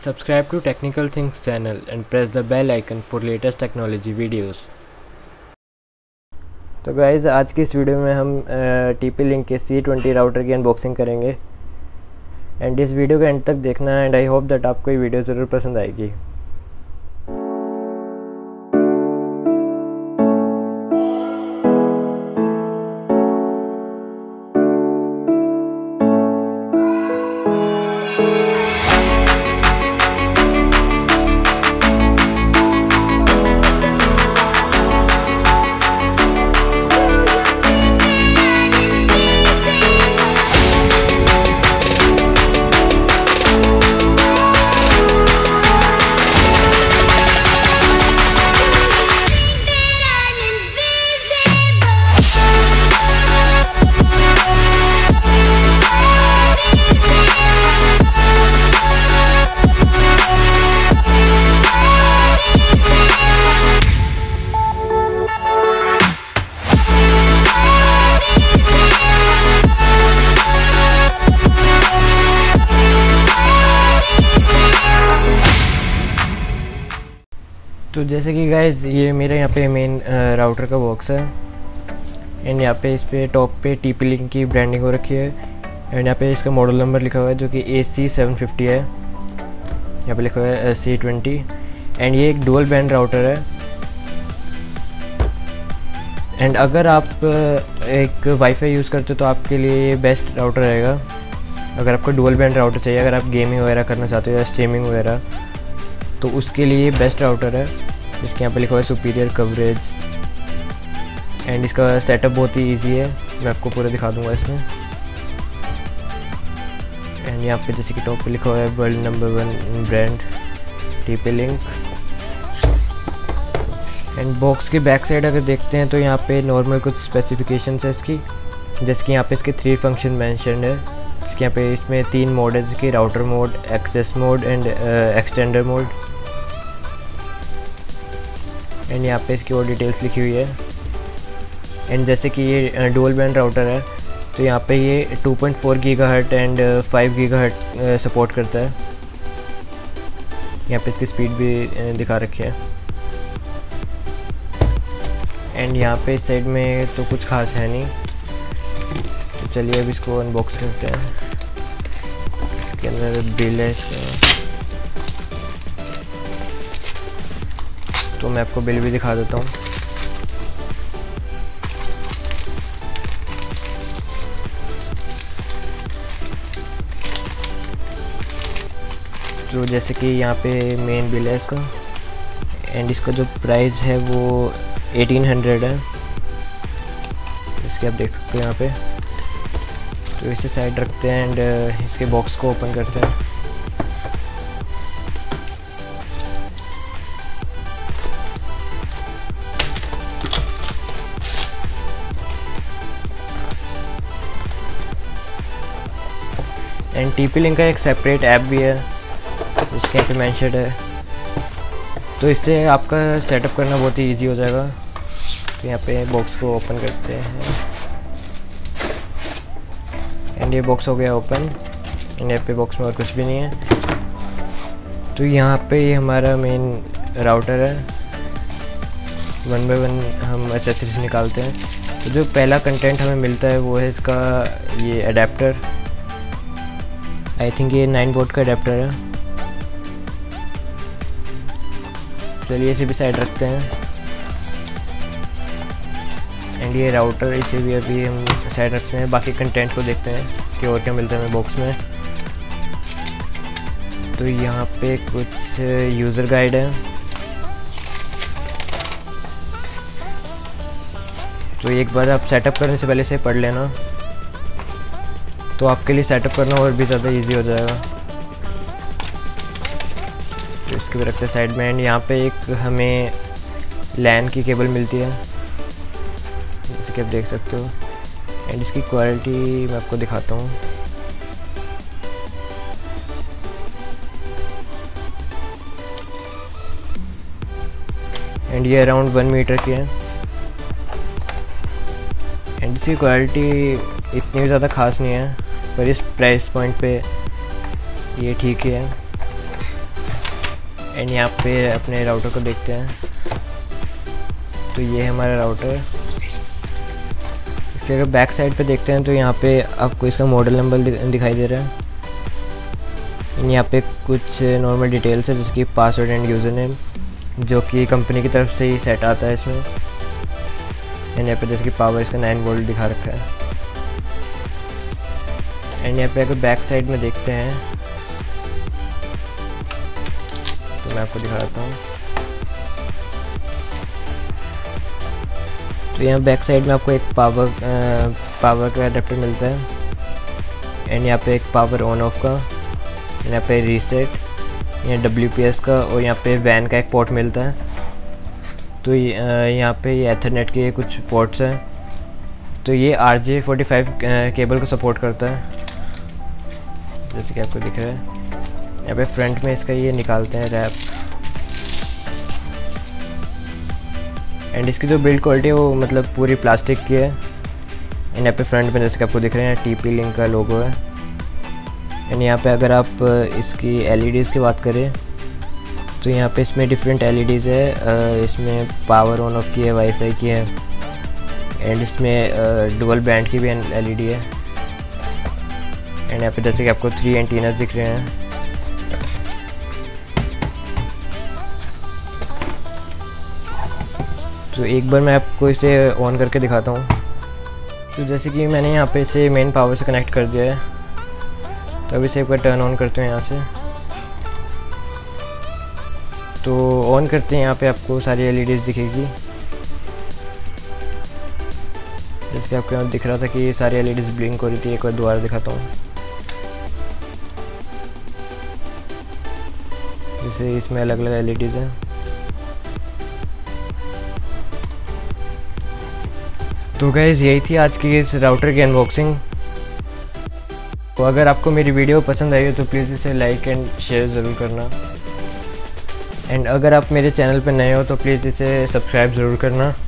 Subscribe to Technical Things channel and press the bell icon for latest technology videos. तो guys आज की इस video में हम TP-Link के C20 राउटर की अनबॉक्सिंग करेंगे एंड इस वीडियो के एंड तक देखना है एंड आई होप दैट आपको ये वीडियो ज़रूर पसंद आएगी। तो जैसे कि गाइज़ ये मेरे यहाँ पे मेन राउटर का बॉक्स है एंड यहाँ पे इस पे टॉप पे TP-Link की ब्रांडिंग हो रखी है एंड यहाँ पे इसका मॉडल नंबर लिखा हुआ है जो कि AC750 है। यहाँ पे लिखा हुआ है C20 एंड ये एक डुअल बैंड राउटर है एंड अगर आप एक वाईफाई यूज़ करते हो तो आपके लिए ये बेस्ट राउटर रहेगा। अगर आपको डुअल बैंड राउटर चाहिए, अगर आप गेमिंग वगैरह करना चाहते हो या स्ट्रीमिंग वगैरह, तो उसके लिए बेस्ट राउटर है। इसके यहाँ पे लिखा हुआ है सुपीरियर कवरेज एंड इसका सेटअप बहुत ही इजी है, मैं आपको पूरा दिखा दूंगा इसमें। एंड यहाँ पे जैसे कि टॉप पे लिखा हुआ है world number 1 brand TP-Link and box के बैक साइड अगर देखते हैं तो यहाँ पे नॉर्मल कुछ स्पेसिफिकेशंस है इसकी। जैसे कि यहाँ पे इसके 3 फंक्शन मेंशन्ड है। इसके यहाँ पे इसमें 3 मोड है, जैसे कि router mode, access mode and extender mode and यहाँ पे इसकी और डिटेल्स लिखी हुई है। एंड जैसे कि ये डुअल बैंड राउटर है तो यहाँ पे ये 2.4 GHz एंड 5 GHz सपोर्ट करता है। यहाँ पे इसकी स्पीड भी दिखा रखी है एंड यहाँ पे इस साइड में तो कुछ खास है नहीं। तो चलिए अब इसको अनबॉक्स करते हैं। इसके अंदर बिल है इसका, तो मैं आपको बिल भी दिखा देता हूँ। तो जैसे कि यहाँ पे मेन बिल है इसका एंड इसका जो प्राइस है वो 1800 है। इसके आप देख सकते हो यहाँ पे। तो इसे साइड रखते हैं एंड इसके बॉक्स को ओपन करते हैं। एंड TP-Link का एक सेपरेट ऐप भी है जिसके यहाँ पे मेंशन है, तो इससे आपका सेटअप करना बहुत ही इजी हो जाएगा। तो यहाँ पे बॉक्स को ओपन करते हैं एंड ये बॉक्स हो गया ओपन एंड यहाँ पे बॉक्स में और कुछ भी नहीं है। तो यहाँ पे ये हमारा मेन राउटर है। 1 by 1 हम एक्सेसरीज निकालते हैं। तो जो पहला कंटेंट हमें मिलता है वो है इसका ये अडेप्टर। आई थिंक ये 9 वोल्ट का अडेप्टर है। चलिए इसे भी साइड रखते हैं एंड ये राउटर इसे भी अभी हम साइड रखते हैं। बाकी कंटेंट को देखते हैं कि और क्या मिलता है हमें बॉक्स में। तो यहाँ पे कुछ यूज़र गाइड है। तो एक बार आप सेटअप करने से पहले इसे पढ़ लेना, तो आपके लिए सेटअप करना और भी ज़्यादा इजी हो जाएगा। तो इसके भी रखते हैं साइड में एंड यहाँ पे एक हमें LAN की केबल मिलती है जैसे कि आप देख सकते हो एंड इसकी क्वालिटी मैं आपको दिखाता हूँ। एंड ये अराउंड 1 मीटर की है एंड इसकी क्वालिटी इतनी भी ज़्यादा ख़ास नहीं है, पर इस प्राइस पॉइंट पे ये ठीक ही है। एंड यहाँ पे अपने राउटर को देखते हैं। तो ये है हमारा राउटर। इसके अगर बैक साइड पे देखते हैं तो यहाँ पे आपको इसका मॉडल नंबर दिखाई दे रहा है। यहाँ पे कुछ नॉर्मल डिटेल्स है जिसकी पासवर्ड एंड यूज़र नेम जो कि कंपनी की तरफ से ही सेट आता है इसमें। एंड यहाँ पे जैसे कि पावर इसका 9 वोल्ट दिखा रखा है। एंड यहाँ पे अगर बैक साइड में देखते हैं तो मैं आपको दिखाता हूँ। तो यहाँ बैक साइड में आपको एक पावर का अडेप्टर मिलता है। एंड यहाँ पे एक पावर ऑन ऑफ का, यहाँ पे रीसेट, यहाँ WPS का, और यहाँ पे वैन का एक पोर्ट मिलता है। तो यहाँ पे ये एथरनेट के कुछ पोर्ट्स हैं। तो ये RJ45 केबल को सपोर्ट करता है जैसे कि आपको दिख रहा है। यहाँ पे फ्रंट में इसका ये निकालते हैं रैप। एंड इसकी जो बिल्ड क्वालिटी है वो मतलब पूरी प्लास्टिक की है। एंड यहाँ पे फ्रंट में जैसे कि आपको दिख रहे हैं TP-Link का लोगो है। एंड यहाँ पे अगर आप इसकी LEDs की बात करें तो यहाँ पे इसमें डिफरेंट LEDs है। इसमें पावर ऑन ऑफ की है, वाईफाई की है, एंड इसमें डुअल बैंड की भी LED है। एंड यहाँ पे जैसे कि आपको 3 एंटीनास दिख रहे हैं। तो एक बार मैं आपको इसे ऑन करके दिखाता हूँ। तो जैसे कि मैंने यहाँ पे इसे मेन पावर से कनेक्ट कर दिया है। तो अभी से एक बार टर्न ऑन करते हैं यहाँ से। तो ऑन करते हैं, यहाँ पे आपको सारी LEDs दिखेगी जैसे आपको यहाँ दिख रहा था कि सारी LEDs ब्लिंक हो रही थी। एक बार दोबारा दिखाता हूँ जैसे इसमें अलग अलग LEDs हैं। तो गाइस यही थी आज की इस राउटर की अनबॉक्सिंग। तो अगर आपको मेरी वीडियो पसंद आई हो तो प्लीज़ इसे लाइक एंड शेयर ज़रूर करना। एंड अगर आप मेरे चैनल पर नए हो तो प्लीज़ इसे सब्सक्राइब ज़रूर करना।